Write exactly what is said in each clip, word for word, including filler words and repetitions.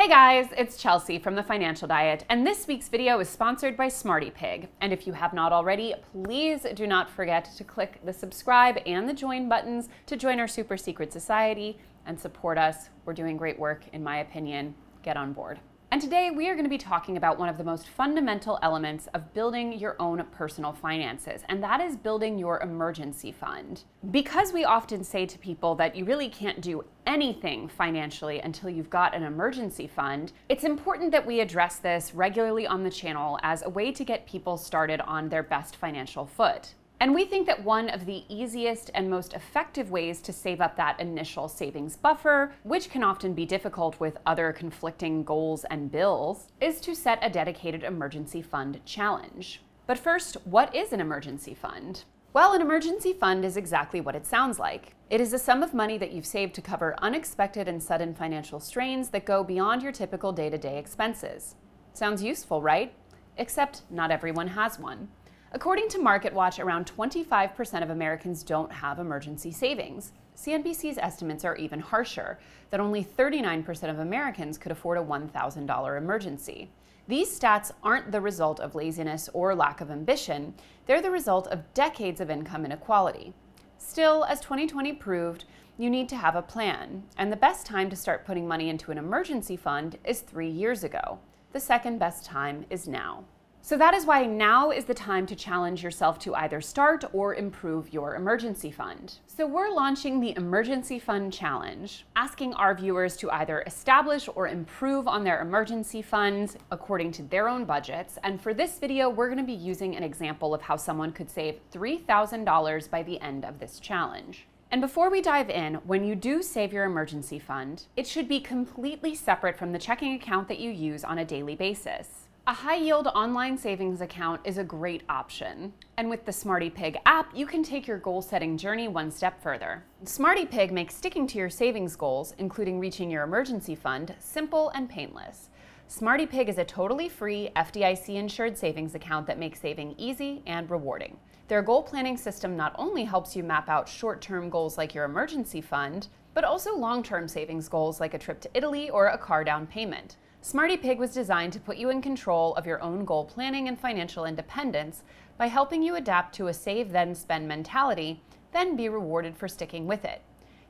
Hey guys, it's Chelsea from The Financial Diet, and this week's video is sponsored by SmartyPig. And if you have not already, please do not forget to click the subscribe and the join buttons to join our super secret society and support us. We're doing great work, in my opinion. Get on board. And today we are going to be talking about one of the most fundamental elements of building your own personal finances, and that is building your emergency fund. Because we often say to people that you really can't do anything financially until you've got an emergency fund, it's important that we address this regularly on the channel as a way to get people started on their best financial foot. And we think that one of the easiest and most effective ways to save up that initial savings buffer, which can often be difficult with other conflicting goals and bills, is to set a dedicated emergency fund challenge. But first, what is an emergency fund? Well, an emergency fund is exactly what it sounds like. It is a sum of money that you've saved to cover unexpected and sudden financial strains that go beyond your typical day-to-day expenses. Sounds useful, right? Except not everyone has one. According to MarketWatch, around twenty-five percent of Americans don't have emergency savings. C N B C's estimates are even harsher, that only thirty-nine percent of Americans could afford a one thousand dollar emergency. These stats aren't the result of laziness or lack of ambition, they're the result of decades of income inequality. Still, as twenty twenty proved, you need to have a plan, and the best time to start putting money into an emergency fund is three years ago. The second best time is now. So that is why now is the time to challenge yourself to either start or improve your emergency fund. So we're launching the Emergency Fund Challenge, asking our viewers to either establish or improve on their emergency funds according to their own budgets. And for this video, we're going to be using an example of how someone could save three thousand dollars by the end of this challenge. And before we dive in, when you do save your emergency fund, it should be completely separate from the checking account that you use on a daily basis. A high-yield online savings account is a great option. And with the SmartyPig app, you can take your goal-setting journey one step further. SmartyPig makes sticking to your savings goals, including reaching your emergency fund, simple and painless. SmartyPig is a totally free, F D I C-insured savings account that makes saving easy and rewarding. Their goal planning system not only helps you map out short-term goals like your emergency fund, but also long-term savings goals like a trip to Italy or a car down payment. SmartyPig was designed to put you in control of your own goal planning and financial independence by helping you adapt to a save-then-spend mentality, then be rewarded for sticking with it.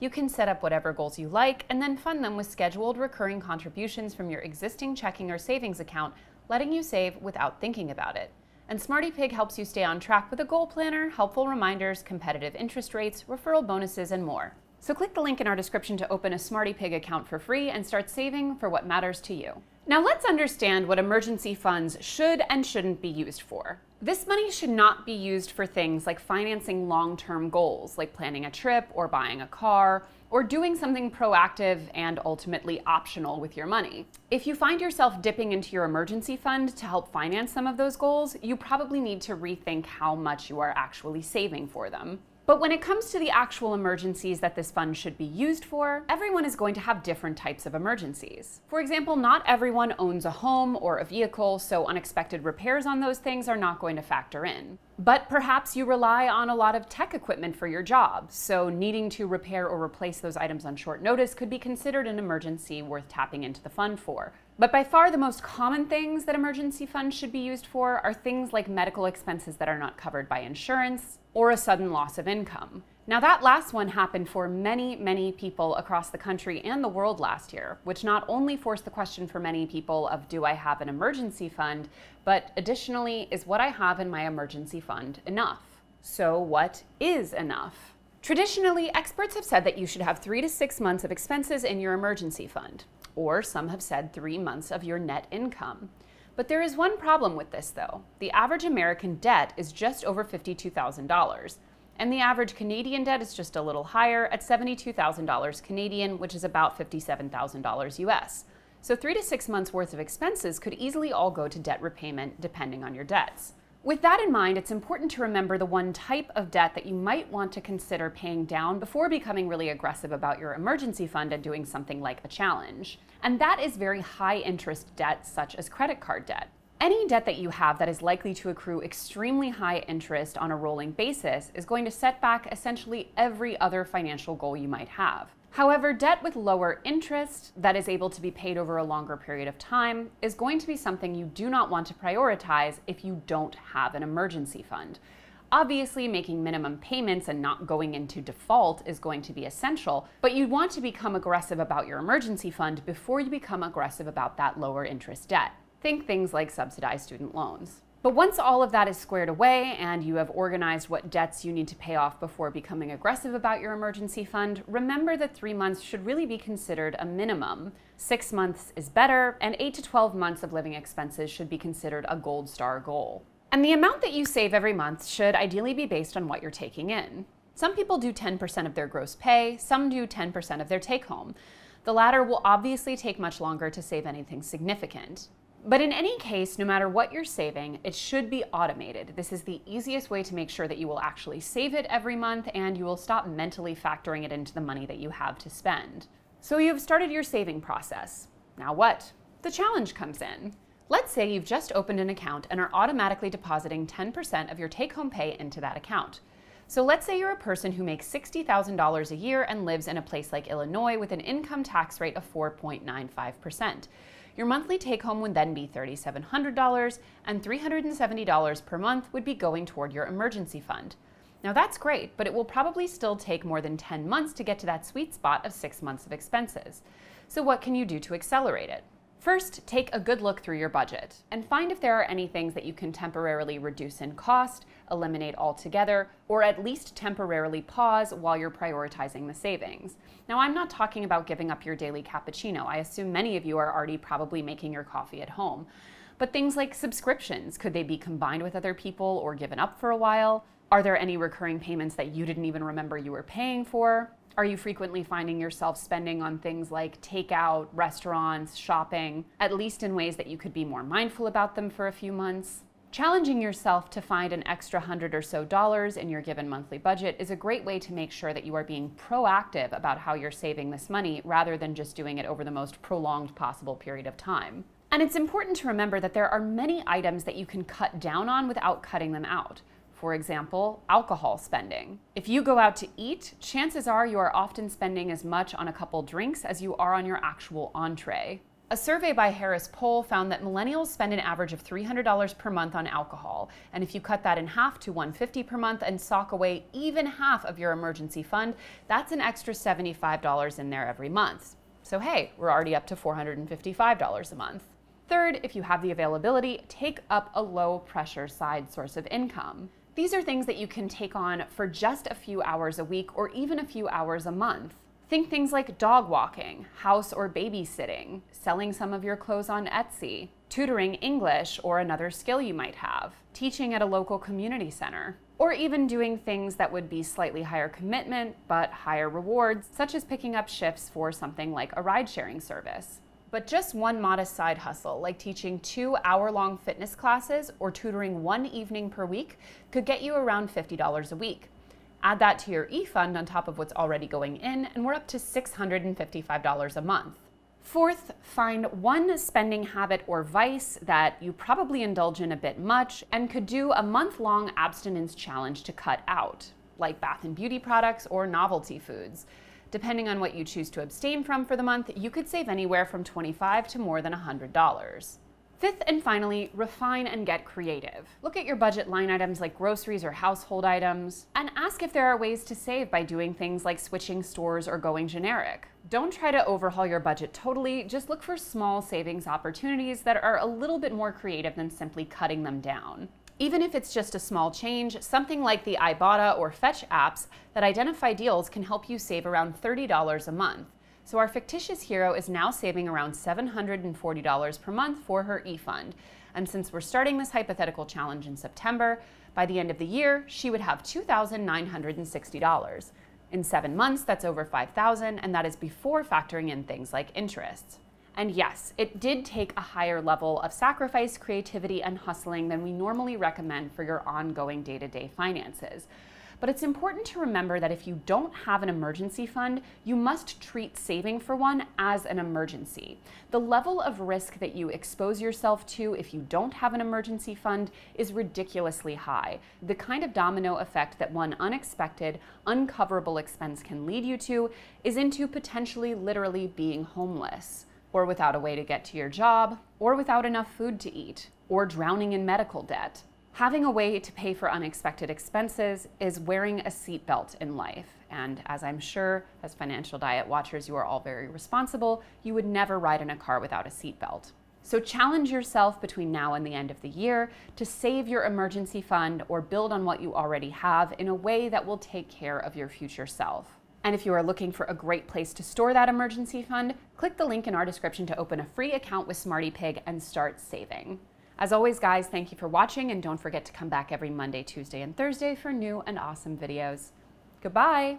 You can set up whatever goals you like and then fund them with scheduled recurring contributions from your existing checking or savings account, letting you save without thinking about it. And SmartyPig helps you stay on track with a goal planner, helpful reminders, competitive interest rates, referral bonuses, and more. So click the link in our description to open a SmartyPig account for free and start saving for what matters to you. Now let's understand what emergency funds should and shouldn't be used for. This money should not be used for things like financing long-term goals, like planning a trip or buying a car, or doing something proactive and ultimately optional with your money. If you find yourself dipping into your emergency fund to help finance some of those goals, you probably need to rethink how much you are actually saving for them. But when it comes to the actual emergencies that this fund should be used for, everyone is going to have different types of emergencies. For example, not everyone owns a home or a vehicle, so unexpected repairs on those things are not going to factor in. But perhaps you rely on a lot of tech equipment for your job, so needing to repair or replace those items on short notice could be considered an emergency worth tapping into the fund for. But by far the most common things that emergency funds should be used for are things like medical expenses that are not covered by insurance, or a sudden loss of income. Now that last one happened for many, many people across the country and the world last year, which not only forced the question for many people of, do I have an emergency fund, but additionally, is what I have in my emergency fund enough? So what is enough? Traditionally, experts have said that you should have three to six months of expenses in your emergency fund, or some have said three months of your net income. But there is one problem with this, though. The average American debt is just over fifty-two thousand dollars, and the average Canadian debt is just a little higher at seventy-two thousand dollars Canadian, which is about fifty-seven thousand dollars U S. So three to six months worth of expenses could easily all go to debt repayment, depending on your debts. With that in mind, it's important to remember the one type of debt that you might want to consider paying down before becoming really aggressive about your emergency fund and doing something like a challenge. And that is very high interest debt, such as credit card debt. Any debt that you have that is likely to accrue extremely high interest on a rolling basis is going to set back essentially every other financial goal you might have. However, debt with lower interest that is able to be paid over a longer period of time is going to be something you do not want to prioritize if you don't have an emergency fund. Obviously, making minimum payments and not going into default is going to be essential, but you want to become aggressive about your emergency fund before you become aggressive about that lower interest debt. Think things like subsidized student loans. But once all of that is squared away and you have organized what debts you need to pay off before becoming aggressive about your emergency fund, remember that three months should really be considered a minimum. Six months is better, and eight to twelve months of living expenses should be considered a gold star goal. And the amount that you save every month should ideally be based on what you're taking in. Some people do ten percent of their gross pay, some do ten percent of their take-home. The latter will obviously take much longer to save anything significant. But in any case, no matter what you're saving, it should be automated. This is the easiest way to make sure that you will actually save it every month and you will stop mentally factoring it into the money that you have to spend. So you've started your saving process. Now what? The challenge comes in. Let's say you've just opened an account and are automatically depositing ten percent of your take-home pay into that account. So let's say you're a person who makes sixty thousand dollars a year and lives in a place like Illinois with an income tax rate of four point nine five percent. Your monthly take-home would then be three thousand seven hundred dollars, and three hundred seventy dollars per month would be going toward your emergency fund. Now that's great, but it will probably still take more than ten months to get to that sweet spot of six months of expenses. So what can you do to accelerate it? First, take a good look through your budget and find if there are any things that you can temporarily reduce in cost, eliminate altogether, or at least temporarily pause while you're prioritizing the savings. Now, I'm not talking about giving up your daily cappuccino. I assume many of you are already probably making your coffee at home. But things like subscriptions, could they be combined with other people or given up for a while? Are there any recurring payments that you didn't even remember you were paying for? Are you frequently finding yourself spending on things like takeout, restaurants, shopping, at least in ways that you could be more mindful about them for a few months? Challenging yourself to find an extra hundred or so dollars in your given monthly budget is a great way to make sure that you are being proactive about how you're saving this money rather than just doing it over the most prolonged possible period of time. And it's important to remember that there are many items that you can cut down on without cutting them out. For example, alcohol spending. If you go out to eat, chances are you are often spending as much on a couple drinks as you are on your actual entree. A survey by Harris Poll found that millennials spend an average of three hundred dollars per month on alcohol, and if you cut that in half to one hundred fifty dollars per month and sock away even half of your emergency fund, that's an extra seventy-five dollars in there every month. So hey, we're already up to four hundred fifty-five dollars a month. Third, if you have the availability, take up a low-pressure side source of income. These are things that you can take on for just a few hours a week or even a few hours a month. Think things like dog walking, house or babysitting, selling some of your clothes on Etsy, tutoring English or another skill you might have, teaching at a local community center, or even doing things that would be slightly higher commitment but higher rewards, such as picking up shifts for something like a ride-sharing service. But just one modest side hustle, like teaching two hour-long fitness classes or tutoring one evening per week, could get you around fifty dollars a week. Add that to your e-fund on top of what's already going in, and we're up to six hundred fifty-five dollars a month. Fourth, find one spending habit or vice that you probably indulge in a bit much and could do a month-long abstinence challenge to cut out, like bath and beauty products or novelty foods. Depending on what you choose to abstain from for the month, you could save anywhere from twenty-five dollars to more than one hundred dollars. Fifth and finally, refine and get creative. Look at your budget line items like groceries or household items, and ask if there are ways to save by doing things like switching stores or going generic. Don't try to overhaul your budget totally, just look for small savings opportunities that are a little bit more creative than simply cutting them down. Even if it's just a small change, something like the Ibotta or Fetch apps that identify deals can help you save around thirty dollars a month. So our fictitious hero is now saving around seven hundred forty dollars per month for her e-fund. And since we're starting this hypothetical challenge in September, by the end of the year, she would have two thousand nine hundred sixty dollars. In seven months, that's over five thousand dollars, and that is before factoring in things like interest. And yes, it did take a higher level of sacrifice, creativity, and hustling than we normally recommend for your ongoing day-to-day finances. But it's important to remember that if you don't have an emergency fund, you must treat saving for one as an emergency. The level of risk that you expose yourself to if you don't have an emergency fund is ridiculously high. The kind of domino effect that one unexpected, uncoverable expense can lead you to is into potentially literally being homeless, or without a way to get to your job, or without enough food to eat, or drowning in medical debt. Having a way to pay for unexpected expenses is wearing a seatbelt in life. And as I'm sure, as Financial Diet watchers, you are all very responsible, you would never ride in a car without a seatbelt. So challenge yourself between now and the end of the year to save your emergency fund or build on what you already have in a way that will take care of your future self. And if you are looking for a great place to store that emergency fund, click the link in our description to open a free account with SmartyPig and start saving. As always, guys, thank you for watching, and don't forget to come back every Monday, Tuesday, and Thursday for new and awesome videos. Goodbye!